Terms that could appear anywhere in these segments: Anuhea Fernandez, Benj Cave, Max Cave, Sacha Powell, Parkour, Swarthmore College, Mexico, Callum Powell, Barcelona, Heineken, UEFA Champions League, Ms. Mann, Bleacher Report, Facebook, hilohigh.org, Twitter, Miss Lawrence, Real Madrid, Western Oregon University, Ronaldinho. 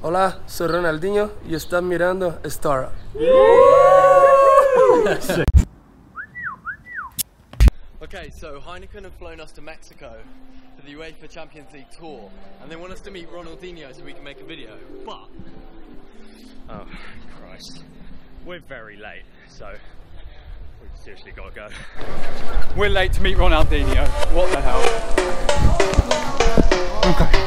Hola, soy Ronaldinho y estás mirando Star. Okay, so Heineken have flown us to Mexico for the UEFA Champions League tour, and they want us to meet Ronaldinho so we can make a video, but... Oh, Christ. We're very late, so we've seriously got to go. We're late to meet Ronaldinho. What the hell? Okay.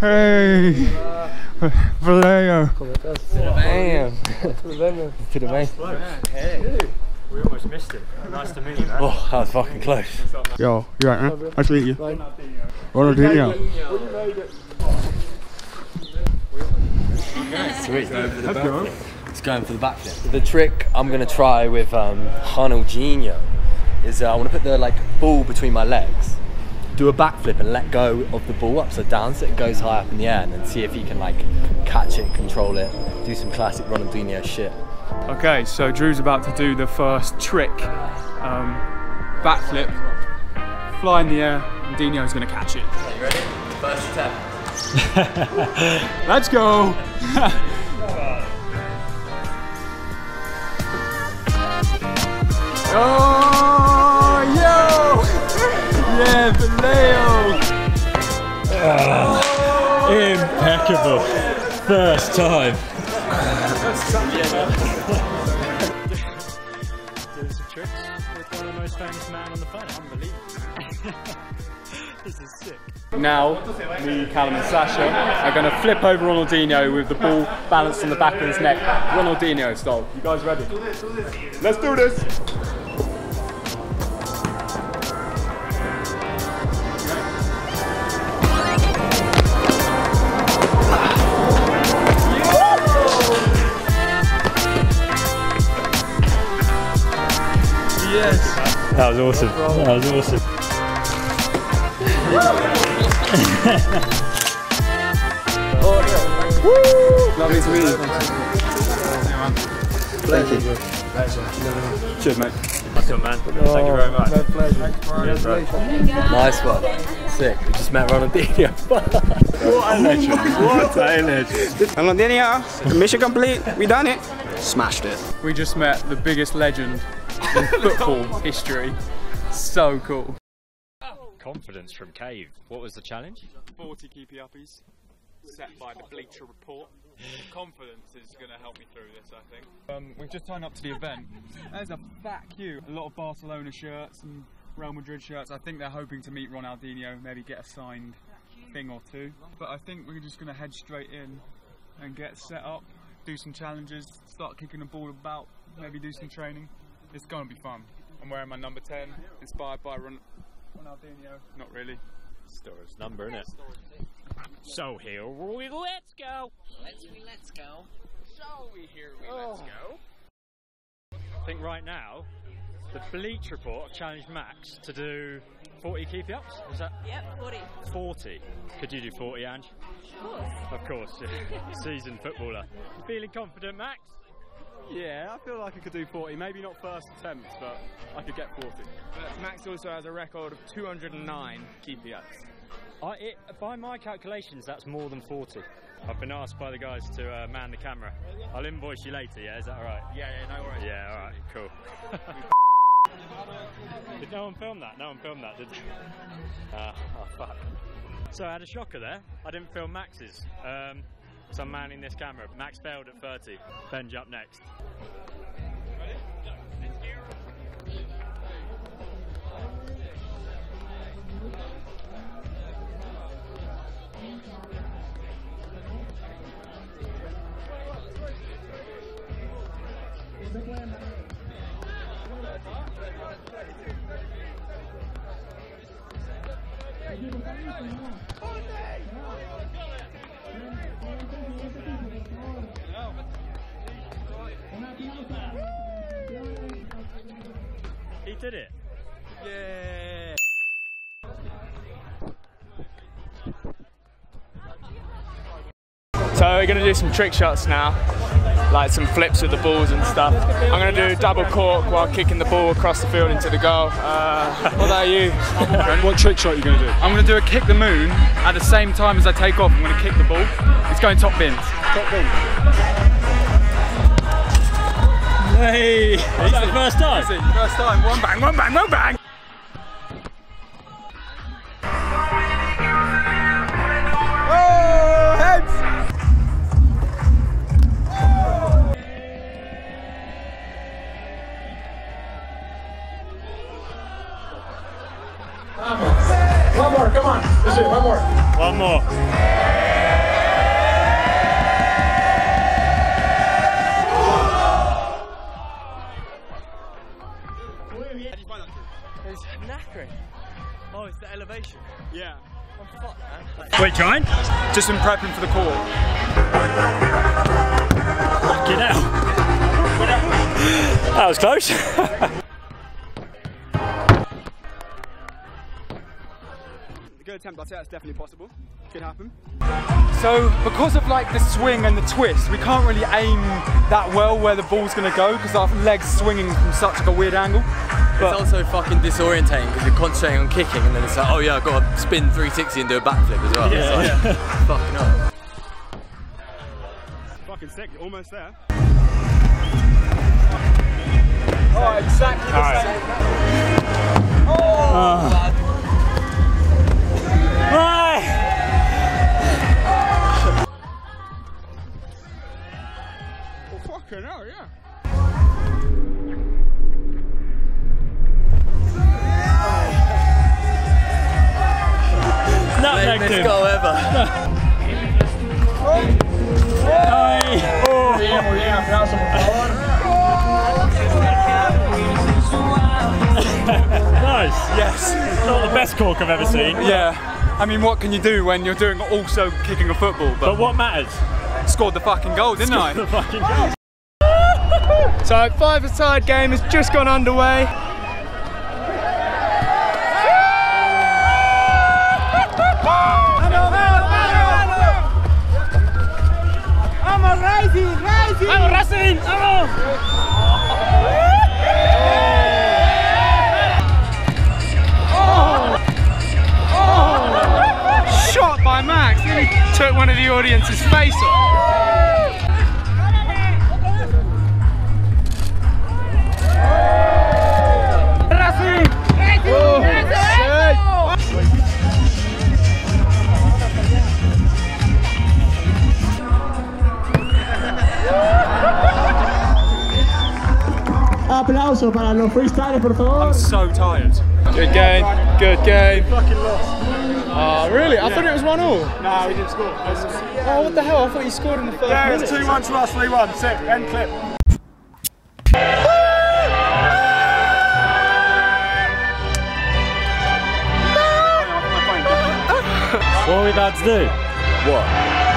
Hey, hey, Valeo. ¿Cómo estás? To the bank. Hey, we almost missed it. Nice to meet you, man. Oh, that was fucking close. Yo, you right, man? Nice to meet you. Ronaldinho. Sweet. It's going for the back then. The trick I'm going to try with Ronaldinho is I want to put the ball between my legs. Do a backflip and let go of the ball upside down so it goes high up in the air, and then see if he can catch it, control it, do some classic Ronaldinho shit. Okay, so Drew's about to do the first trick. Backflip, fly in the air, and Dino's gonna catch it. Are you ready? First attempt. Let's go! Yeah, Valeo! Impeccable. First time. Doing some tricks with one of the most famous men on the planet. Unbelievable. This is sick. Now, me, Callum and Sasha are going to flip over Ronaldinho with the ball balanced on the back of his neck. Ronaldinho style. You guys ready? Let's do this! That was awesome. That was awesome. Woo! Lovely to meet you. Thank you. Cheers, mate. Nice one, man. Thank you very much. My pleasure. Nice one. Sick. We just met Ronaldinho. What a legend. What a legend. Ronaldinho, mission complete. We done it. Smashed it. We just met the biggest legend in football history. So cool. Confidence from Cave. What was the challenge? 40 keepy uppies, set by the Bleacher Report. Confidence is going to help me through this, I think. We've just turned up to the event. There's a back queue. A lot of Barcelona shirts and Real Madrid shirts. I think they're hoping to meet Ronaldinho, maybe get a signed thing or two. But I think we're just going to head straight in and get set up, do some challenges, start kicking the ball about, maybe do some training. It's going to be fun. I'm wearing my number 10, inspired by Ronaldinho. Not really. Storage number, isn't it? So here we let's go! Let's go. So here we let's go. I think right now, the Bleacher Report challenged Max to do 40 keepy-ups, was that? Yep, 40. 40. Could you do 40, Ange? Of course. Of course, yeah. Seasoned footballer. Feeling confident, Max? Yeah, I feel like I could do 40, maybe not first attempt, but I could get 40. But Max also has a record of 209 keepy-ups. By my calculations, that's more than 40. I've been asked by the guys to man the camera. I'll invoice you later, yeah? Is that alright? Yeah, yeah, no worries. Yeah, alright, cool. Did no one film that? No one filmed that, did they? Oh, fuck. So I had a shocker there. I didn't film Max's. So I'm manning this camera. Max failed at 30. Benj up next. He did it. Yeah. So we're gonna do some trick shots now, like some flips with the balls and stuff. I'm gonna do double cork while kicking the ball across the field into the goal. What about you? What trick shot are you gonna do? I'm gonna do a kick the moon at the same time as I take off. I'm gonna kick the ball. It's going top bins. Top bin. Hey! Is that the first time? First time, one bang, one bang, one bang! Oh, heads! Oh. One more, come on! This is one more. One more. It's knackering. Oh, it's the elevation. Yeah. I'm fucked, man. Like, wait, John? Just been prepping for the call. Fucking hell. That was close. A good attempt, I'd say that's definitely possible. Could happen. So, because of like the swing and the twist, we can't really aim that well where the ball's going to go because our legs swinging from such like, a weird angle. But it's also fucking disorientating because you're concentrating on kicking and then it's like, oh yeah, I've got to spin 360 and do a backflip as well. Yeah, it's like, yeah. Fucking up. Fucking sick, almost there. Oh, exactly the same. Oh! Bad. Oh, fucking hell, yeah. Let's go ever. Oh, nice. Yes. It's not the best cork I've ever seen. Yeah. I mean, what can you do when you're doing also kicking a football? But what matters? Scored the fucking goal, didn't I? Scored the fucking goal. So, five-a-side game has just gone underway. Vamos Racing, vamos! Oh. Oh. Shot by Max, he took one of the audience's face off. Racing, Racing, oh. Racing! aplauso para los freestylers, por favor. I'm so tired. Good game, good game. We fucking lost. Really? I thought it was 1-0. No, we didn't score. Oh, what the hell? I thought you scored in the first minute. It's 2-1 to us, 3-1. Set, end clip. What are we about to do? What?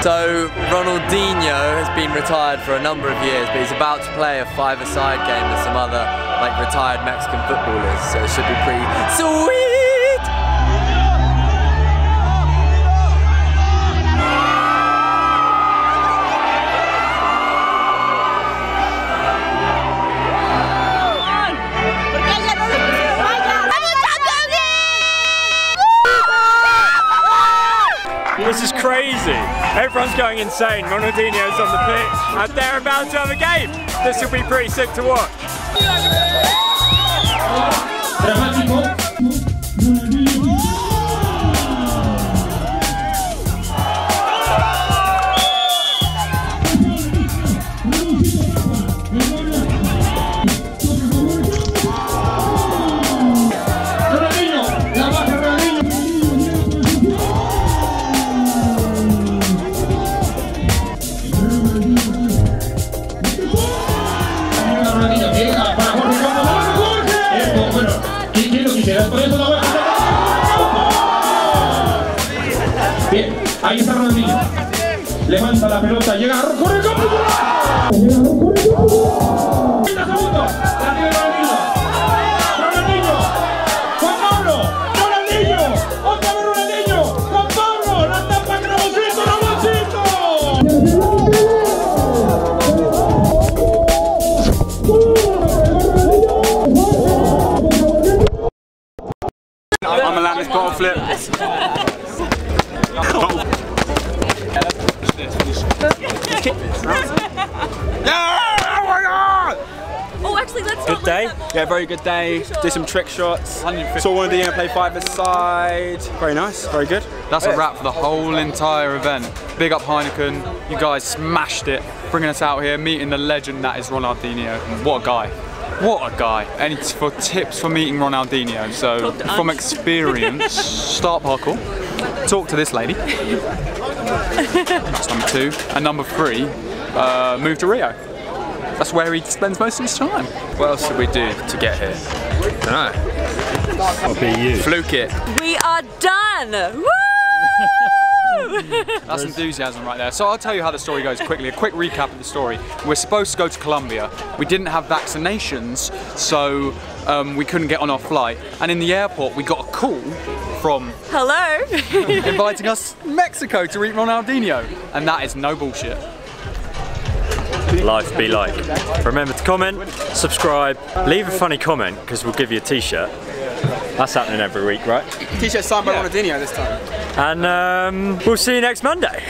So Ronaldinho has been retired for a number of years, but he's about to play a five-a-side game with some other like retired Mexican footballers, so it should be pretty sweet! This is crazy. Everyone's going insane. Ronaldinho's on the pitch and they're about to have a game. This will be pretty sick to watch. Bien, ahí está Ronaldinho. Levanta la pelota, llega, corre, corre, corre. 30 segundos, la tiene Ronaldinho. Ronaldinho, Juan Pablo, Ronaldinho, otra vez Ronaldinho, Juan Pablo, la tapa que Ronaldinho. I'm a landing bottle flip. Good day. Yeah, very good day. Did some trick shots. Saw one of the game play five-a-side. Very nice, very good. That's a wrap for the whole entire event. Big up Heineken. You guys smashed it. Bringing us out here, meeting the legend that is Ronaldinho. What a guy. What a guy. And it's for tips for meeting Ronaldinho. So from experience, start parkour. Talk to this lady. That's number two. And number three, move to Rio. That's where he spends most of his time. What else did we do to get here? I don't know. I'll be you. Fluke it. We are done! Woo! That's enthusiasm right there. So I'll tell you how the story goes quickly. A quick recap of the story. We're supposed to go to Colombia. We didn't have vaccinations, so we couldn't get on our flight. And in the airport, we got a call from... Hello! ...inviting us to Mexico to eat Ronaldinho. And that is no bullshit. Life be like. Remember to comment, subscribe, leave a funny comment because we'll give you a t-shirt. That's happening every week, right? T-shirt signed by Ronaldinho this time. And we'll see you next Monday.